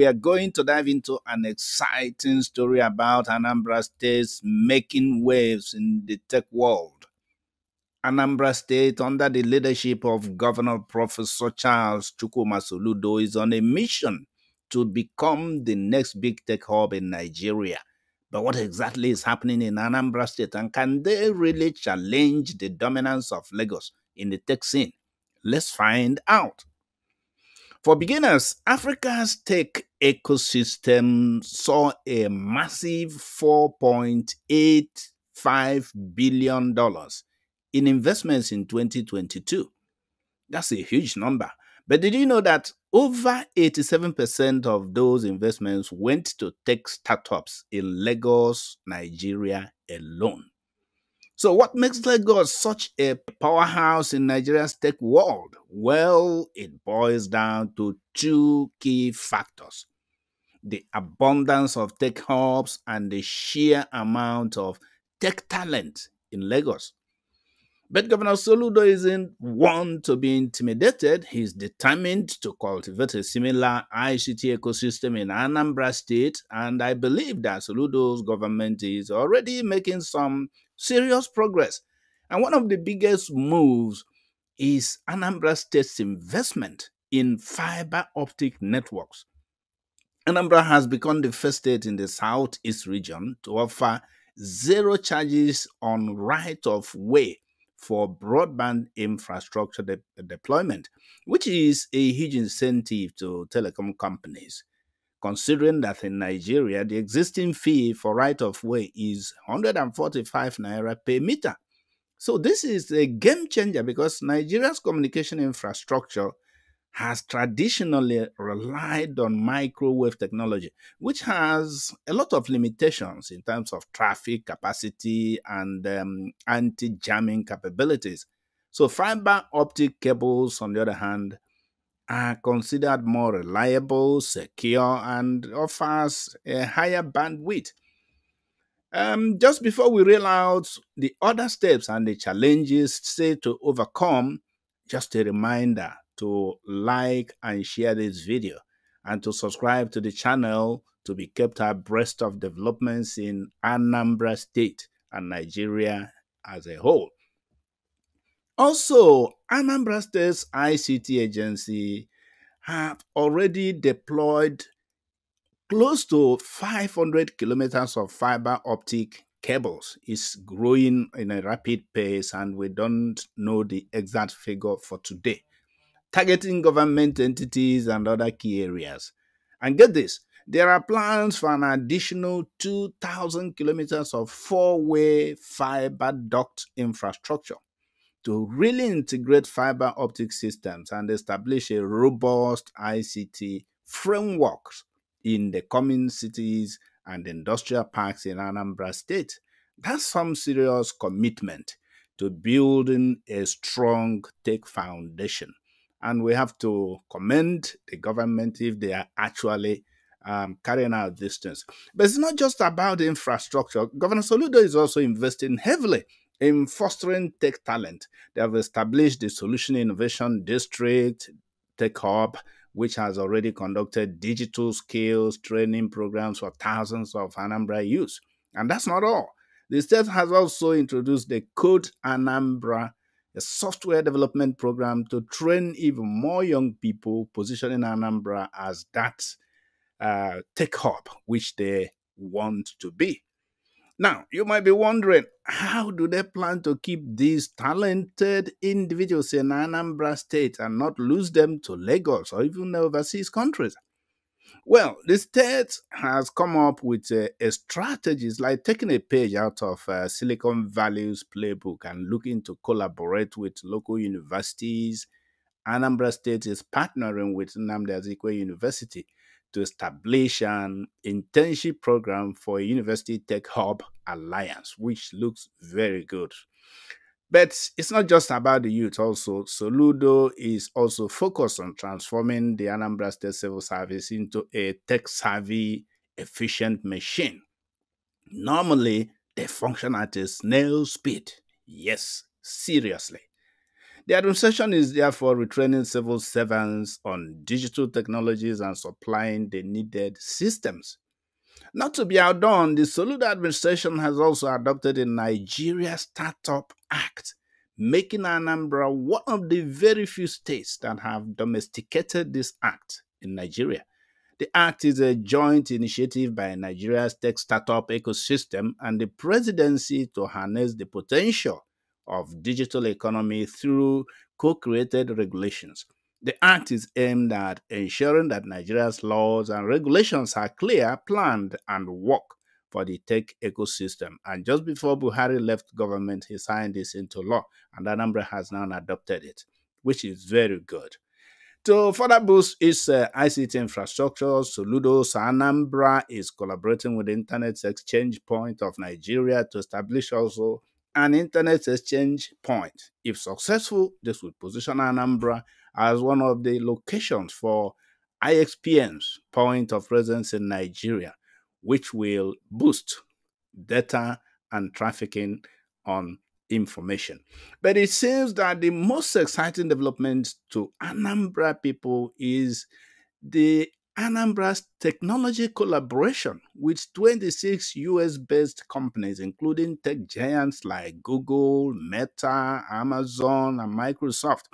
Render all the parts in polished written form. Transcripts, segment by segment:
we are going to dive into an exciting story about Anambra State making waves in the tech world. Anambra State, under the leadership of Governor Professor Charles Soludo, is on a mission to become the next big tech hub in Nigeria. But what exactly is happening in Anambra State, and can they really challenge the dominance of Lagos in the tech scene? Let's find out. For beginners, Africa's tech ecosystem saw a massive $4.85 billion in investments in 2022. That's a huge number. But did you know that over 87% of those investments went to tech startups in Lagos, Nigeria alone? So what makes Lagos such a powerhouse in Nigeria's tech world? Well, it boils down to two key factors: the abundance of tech hubs and the sheer amount of tech talent in Lagos. But Governor Soludo isn't one to be intimidated. He's determined to cultivate a similar ICT ecosystem in Anambra State, and I believe that Soludo's government is already making some serious progress. And one of the biggest moves is Anambra State's investment in fiber optic networks. Anambra has become the first state in the southeast region to offer zero charges on right-of-way for broadband infrastructure deployment, which is a huge incentive to telecom companies, considering that in Nigeria, the existing fee for right-of-way is 145 naira per meter. So this is a game changer because Nigeria's communication infrastructure has traditionally relied on microwave technology, which has a lot of limitations in terms of traffic capacity and anti-jamming capabilities. So fiber optic cables, on the other hand, are considered more reliable, secure, and offers a higher bandwidth. Just before we reel out the other steps and the challenges set to overcome, just a reminder to like and share this video and to subscribe to the channel to be kept abreast of developments in Anambra State and Nigeria as a whole. Also, Anambra State's ICT agency have already deployed close to 500 kilometers of fiber optic cables. It's growing in a rapid pace, and we don't know the exact figure for today, targeting government entities and other key areas. And get this, there are plans for an additional 2,000 kilometers of four-way fiber duct infrastructure to really integrate fiber optic systems and establish a robust ICT framework in the coming cities and industrial parks in Anambra State. That's some serious commitment to building a strong tech foundation. And we have to commend the government if they are actually carrying out these things. But it's not just about the infrastructure. Governor Soludo is also investing heavily in fostering tech talent. They have established the Solution Innovation District Tech Hub, which has already conducted digital skills training programs for thousands of Anambra youth. And that's not all. The state has also introduced the Code Anambra, a software development program to train even more young people, positioning Anambra as that tech hub which they want to be. Now, you might be wondering, how do they plan to keep these talented individuals in Anambra State and not lose them to Lagos or even overseas countries? Well, the state has come up with a strategy. It's like taking a page out of Silicon Valley's playbook and looking to collaborate with local universities. Anambra State is partnering with Nnamdi Azikiwe University to establish an internship program for a University Tech Hub Alliance, which looks very good. But it's not just about the youth also. Soludo is also focused on transforming the Anambra State Civil Service into a tech-savvy, efficient machine. Normally, they function at a snail's speed. Yes, seriously. The administration is therefore retraining civil servants on digital technologies and supplying the needed systems. Not to be outdone, the Soludo administration has also adopted the Nigeria Startup Act, making Anambra one of the very few states that have domesticated this act in Nigeria. The act is a joint initiative by Nigeria's tech startup ecosystem and the presidency to harness the potential of digital economy through co-created regulations. The act is aimed at ensuring that Nigeria's laws and regulations are clear, planned, and work for the tech ecosystem. And just before Buhari left government, he signed this into law, and Anambra has now adopted it, which is very good. To further boost its ICT infrastructure, Soludo's Anambra is collaborating with the Internet Exchange Point of Nigeria to establish also an Internet Exchange Point. If successful, this would position Anambra as one of the locations for IXPN's point of presence in Nigeria, which will boost data and trafficking on information. But it seems that the most exciting development to Anambra people is the Anambra's technology collaboration with 26 US-based companies, including tech giants like Google, Meta, Amazon, and Microsoft.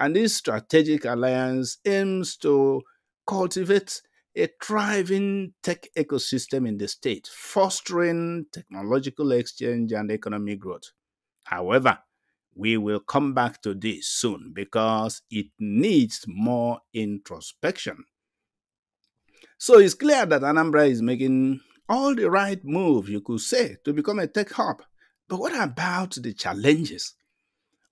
And this strategic alliance aims to cultivate a thriving tech ecosystem in the state, fostering technological exchange and economic growth. However, we will come back to this soon because it needs more introspection. So it's clear that Anambra is making all the right moves, you could say, to become a tech hub. But what about the challenges?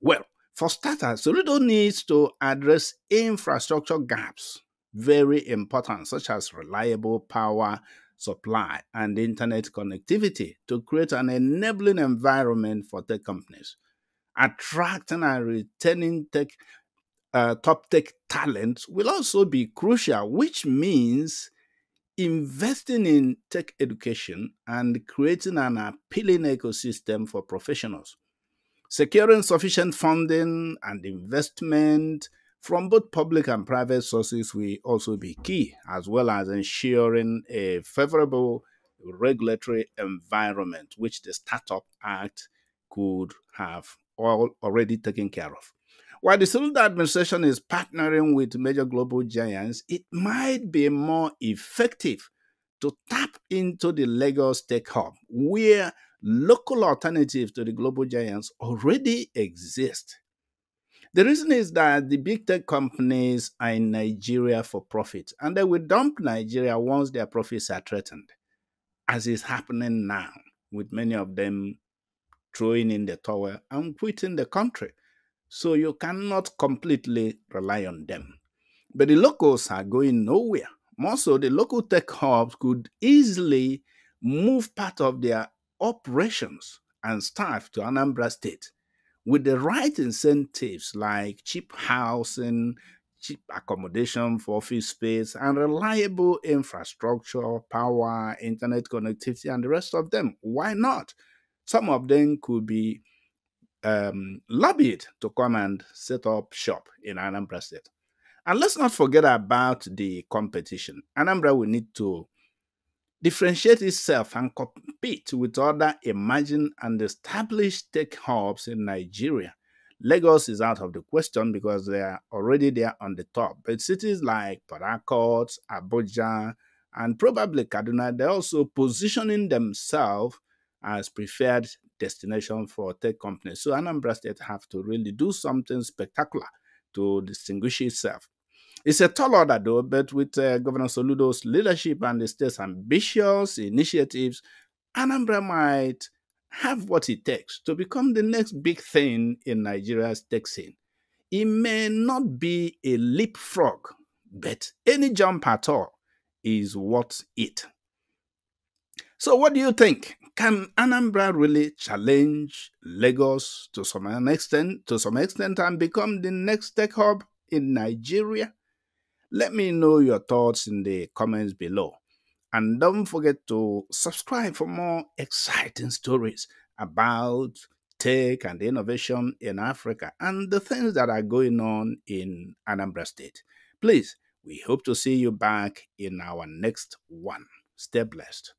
Well, for starters, Soludo needs to address infrastructure gaps, very important, such as reliable power supply and internet connectivity to create an enabling environment for tech companies. Attracting and retaining tech, top tech talent will also be crucial, which means investing in tech education and creating an appealing ecosystem for professionals. Securing sufficient funding and investment from both public and private sources will also be key, as well as ensuring a favorable regulatory environment, which the Startup Act could have already taken care of. While the Soludo administration is partnering with major global giants, it might be more effective to tap into the Lagos tech hub, where local alternatives to the global giants already exist. The reason is that the big tech companies are in Nigeria for profit, and they will dump Nigeria once their profits are threatened, as is happening now, with many of them throwing in the towel and quitting the country. So you cannot completely rely on them. But the locals are going nowhere. More so, the local tech hubs could easily move part of their operations and staff to Anambra State, with the right incentives like cheap housing, cheap accommodation for office space, and reliable infrastructure, power, internet connectivity, and the rest of them. Why not? Some of them could be lobbied to come and set up shop in Anambra State. And let's not forget about the competition. Anambra will need to differentiate itself and compete with other emerging and established tech hubs in Nigeria. Lagos is out of the question because they are already there on the top. But cities like Port Harcourt, Abuja, and probably Kaduna, they're also positioning themselves as preferred destination for tech companies. So Anambra State have to really do something spectacular to distinguish itself. It's a tall order, though, but with Governor Soludo's leadership and the state's ambitious initiatives, Anambra might have what it takes to become the next big thing in Nigeria's tech scene. It may not be a leapfrog, but any jump at all is worth it. So what do you think? Can Anambra really challenge Lagos to some extent and become the next tech hub in Nigeria? Let me know your thoughts in the comments below. And don't forget to subscribe for more exciting stories about tech and innovation in Africa and the things that are going on in Anambra State. Please, we hope to see you back in our next one. Stay blessed.